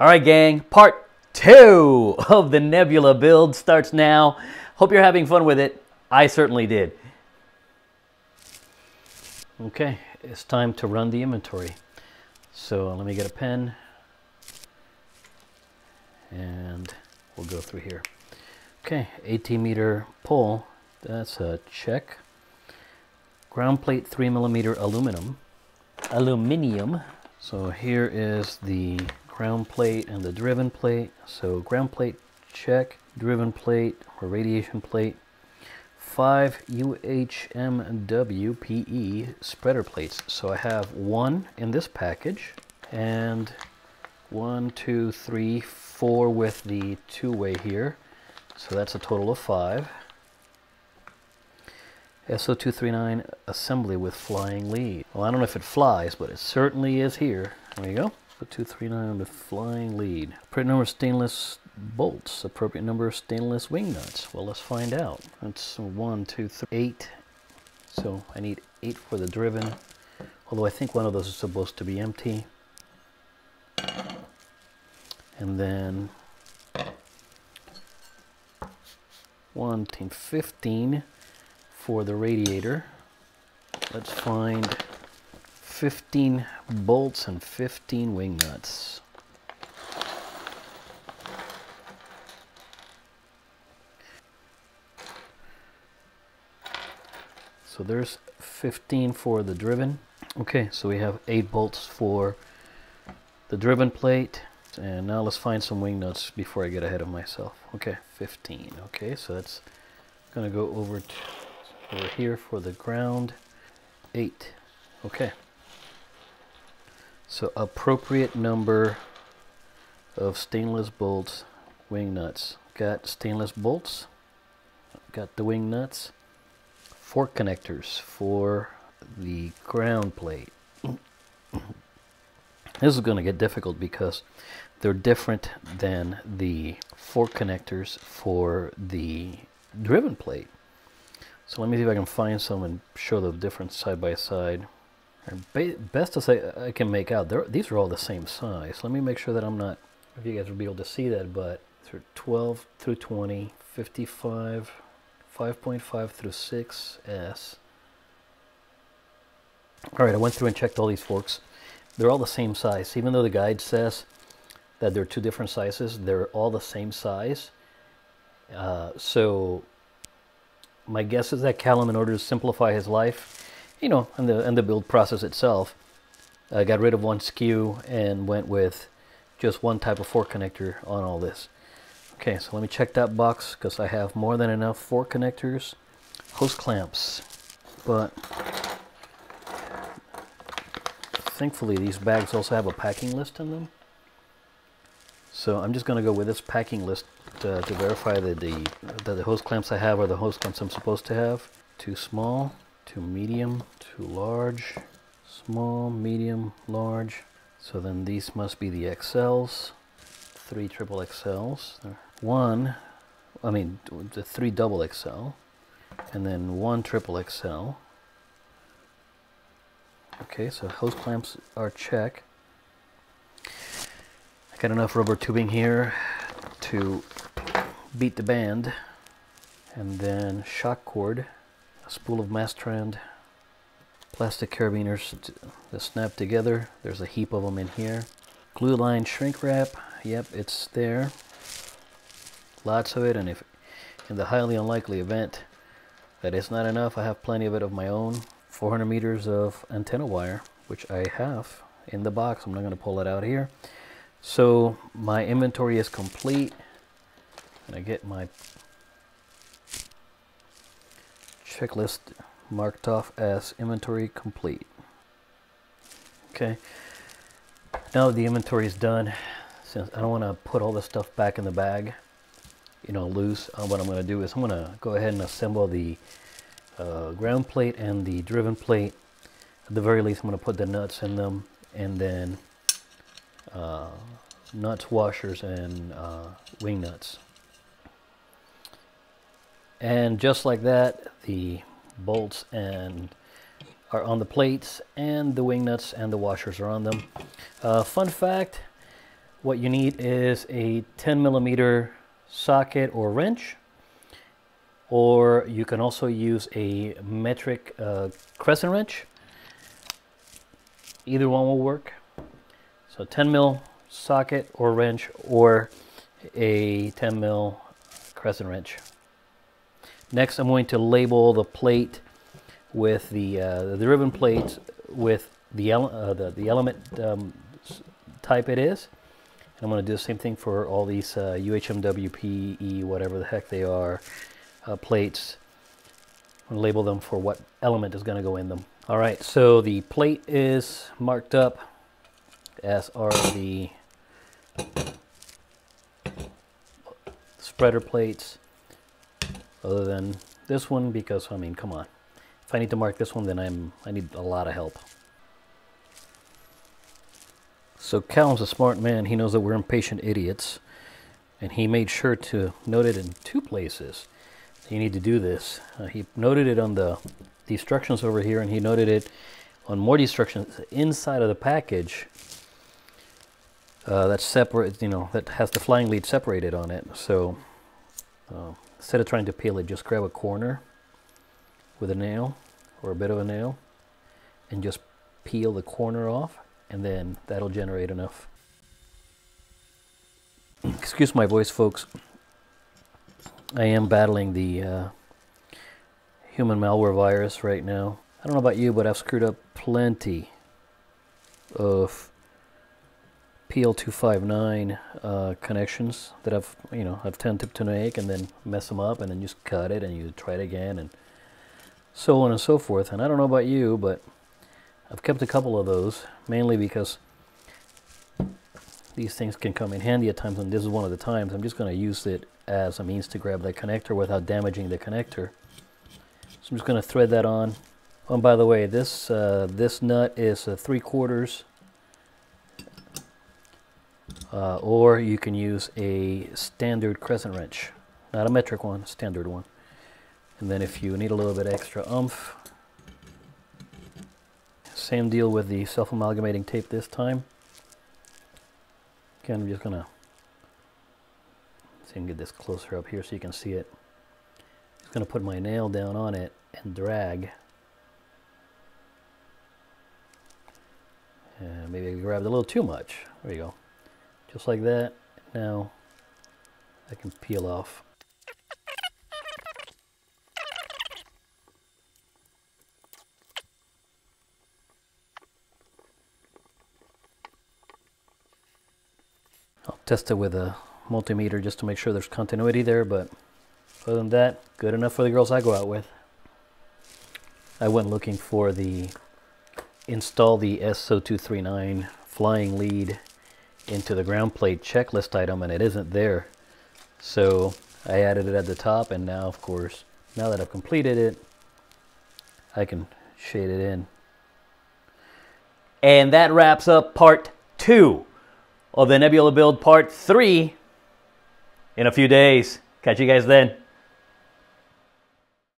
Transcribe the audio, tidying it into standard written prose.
Alright gang, part 2 of the Nebula build starts now. Hope you're having fun with it. I certainly did. Okay, it's time to run the inventory. So let me get a pen and we'll go through here. Okay, 18 meter pole, that's a check. Ground plate 3mm aluminum. So here is the ground plate and the driven plate. So ground plate, check. Driven plate or radiation plate. 5 UHMWPE spreader plates. So I have one in this package and 1, 2, 3, 4 with the two-way here. So that's a total of 5. SO239 assembly with flying lead. Well, I don't know if it flies, but it certainly is here. There you go. 239 with flying lead. Appropriate number of stainless bolts. Appropriate number of stainless wing nuts. Well, let's find out. That's 1, 2, 3, 8. So I need 8 for the driven. Although I think one of those is supposed to be empty. And then 1, 15 for the radiator. Let's find 15 bolts and 15 wing nuts. So there's 15 for the driven. Okay, so we have 8 bolts for the driven plate. And now let's find some wing nuts before I get ahead of myself. Okay, 15. Okay, so that's gonna go over here for the ground. 8. Okay. So appropriate number of stainless bolts, wing nuts. Got stainless bolts, got the wing nuts, 4 connectors for the ground plate. This is going to get difficult because they're different than the 4 connectors for the driven plate. So let me see if I can find some and show the difference side by side. Best as I can make out, these are all the same size. Let me make sure that I'm not, if you guys will be able to see that, but through 12 through 20, 55, 5.5 through 6S. All right, I went through and checked all these forks. They're all the same size. Even though the guide says that they're 2 different sizes, they're all the same size. So my guess is that Callum, in order to simplify his life, you know, and the build process itself, I got rid of one SKU and went with just one type of fork connector on all this. Okay, so let me check that box because I have more than enough fork connectors, hose clamps, but thankfully these bags also have a packing list in them. So I'm just going to go with this packing list to verify that the hose clamps I have are the hose clamps I'm supposed to have. Too small. Too medium, too large, small, medium, large. So then these must be the XLs, 3 triple XLs, 3 double XL, and then 1 triple XL. Okay, so hose clamps are check. I got enough rubber tubing here to beat the band, and then shock cord. Spool of mastrand, plastic carabiners that snap together. There's a heap of them in here. Glue line shrink wrap. Yep, it's there. Lots of it, and if in the highly unlikely event that it's not enough, I have plenty of it of my own. 400 meters of antenna wire, which I have in the box. I'm not going to pull it out here. So my inventory is complete, and I get my checklist marked off as inventory complete. Okay, now that the inventory is done, since I don't want to put all this stuff back in the bag, you know, loose, what I'm going to do is I'm going to go ahead and assemble the ground plate and the driven plate. At the very least, I'm going to put the nuts in them, and then nuts, washers, and wing nuts. And just like that, the bolts and are on the plates, and the wing nuts and the washers are on them. Fun fact, what you need is a 10mm socket or wrench, or you can also use a metric crescent wrench. Either one will work. So 10mm socket or wrench, or a 10mm crescent wrench. Next, I'm going to label the plate with the ribbon plate with the element type it is. And I'm going to do the same thing for all these UHMWPE, whatever the heck they are, plates. I'm going to label them for what element is going to go in them. All right, so the plate is marked up, as are the spreader plates, other than this one, because I mean, come on, if I need to mark this one, then I need a lot of help. So Callum's a smart man. He knows that we're impatient idiots, and he made sure to note it in two places. You need to do this. He noted it on the instructions over here, and he noted it on more instructions inside of the package that's separate, you know, that has the flying lead separated on it. So instead of trying to peel it, just grab a corner with a nail or a bit of a nail and just peel the corner off, and then that'll generate enough. Excuse my voice, folks. I am battling the human malware virus right now. I don't know about you, but I've screwed up plenty of PL259 connections that I've attempted to make, and then mess them up, and then just cut it, and you try it again, and so on and so forth. And I don't know about you, but I've kept a couple of those, mainly because these things can come in handy at times, and this is one of the times. I'm just going to use it as a means to grab that connector without damaging the connector. So I'm just going to thread that on. Oh, and by the way, this this nut is 3/4, or you can use a standard crescent wrench, not a metric one, standard one. And then if you need a little bit extra oomph, same deal with the self-amalgamating tape this time. Again, I'm just gonna see if I can get this closer up here so you can see it. Going to put my nail down on it and drag. And maybe I grabbed a little too much. There you go. Just like that. Now I can peel off. I'll test it with a multimeter just to make sure there's continuity there, but other than that, good enough for the girls I go out with. I went looking for the SO239 flying lead into the ground plate checklist item, and it isn't there. So I added it at the top, and now, of course, now that I've completed it, I can shade it in. And that wraps up part 2 of the Nebula build. Part 3 in a few days. Catch you guys then.